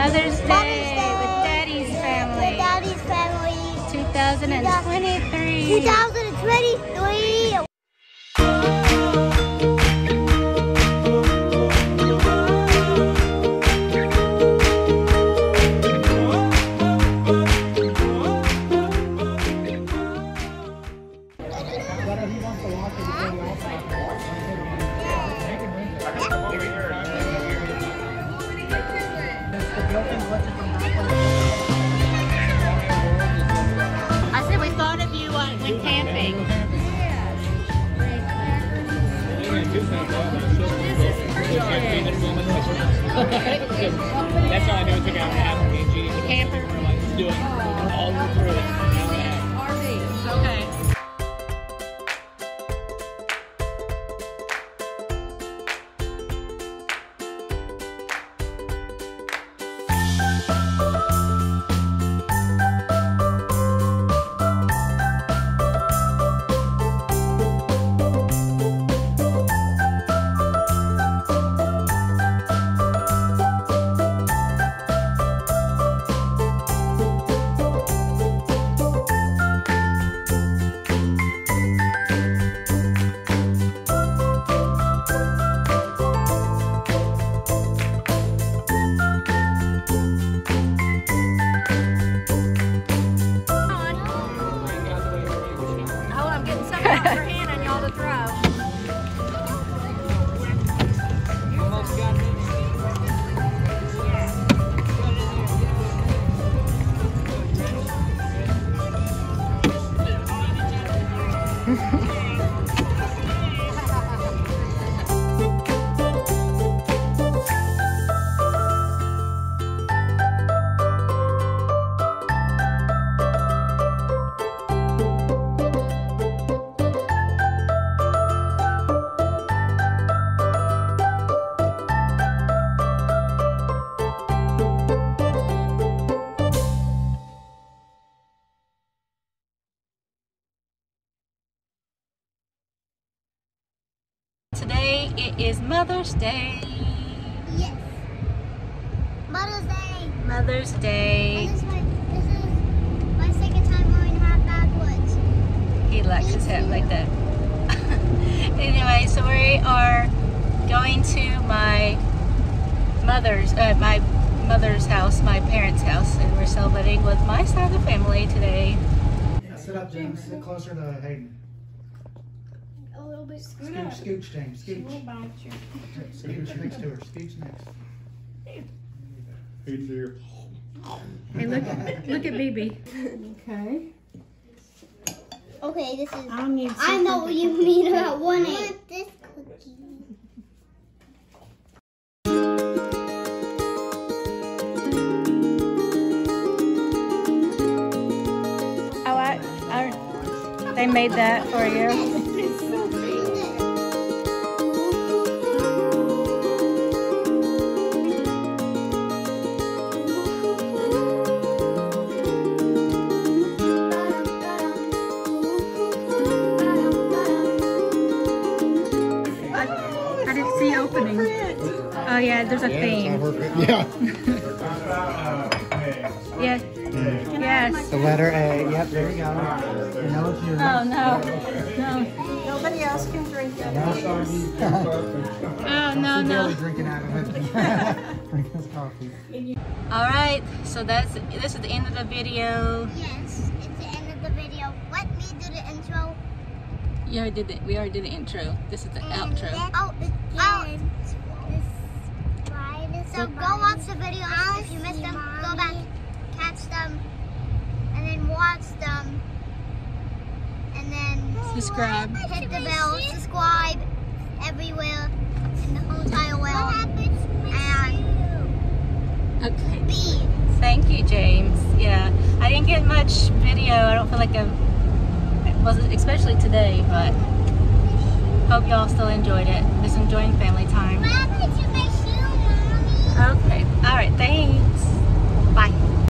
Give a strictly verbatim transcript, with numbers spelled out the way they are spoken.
Mother's Day, Mother's Day with Daddy's family. With Daddy's family. twenty twenty-three. twenty twenty-three. I said we thought of you uh, when camping. That's all I know is we got half me and Jeannie. The camper? We're like, let's do it. All through it. R V. Okay. Today it is Mother's Day. Yes. Mother's Day. Mother's Day. This is my, this is my second time going to have bad woods. He likes his hat like that. Anyway, so we are going to my mother's, uh, my mother's house, my parents' house, and we're celebrating with my side of the family today. Yeah, sit up, James. Sit closer to Hayden. Scooch, scooch, James. Scooch. She won't bite you. Scooch next to her. Scooch next. Hey, dear. Hey, look, look at B B. Okay. Okay, this is. I, need I know what you mean about one egg. I want this cookie. Oh, I, I. They made that for you. Oh yeah, there's a yeah, theme. Yeah. Yes. Mm. Yes. The letter A. Yep, there you go. Oh no. No. Nobody else can drink that. Oh no, no. Drinking out of it. Drink this coffee. All right. So that's this is the end of the video. Yes, it's the end of the video. Let me do the intro. You already did it. We already did the intro. This is the and outro. Out. Out. So go watch the videos. If you missed them, go back, catch them, and then watch them, and then subscribe, hit the bell, subscribe everywhere in the whole entire world. And okay. B. Thank you, James. Yeah, I didn't get much video. I don't feel like I wasn't, especially today, but hope y'all still enjoyed it. Just enjoying family time. Okay. All right. Thanks.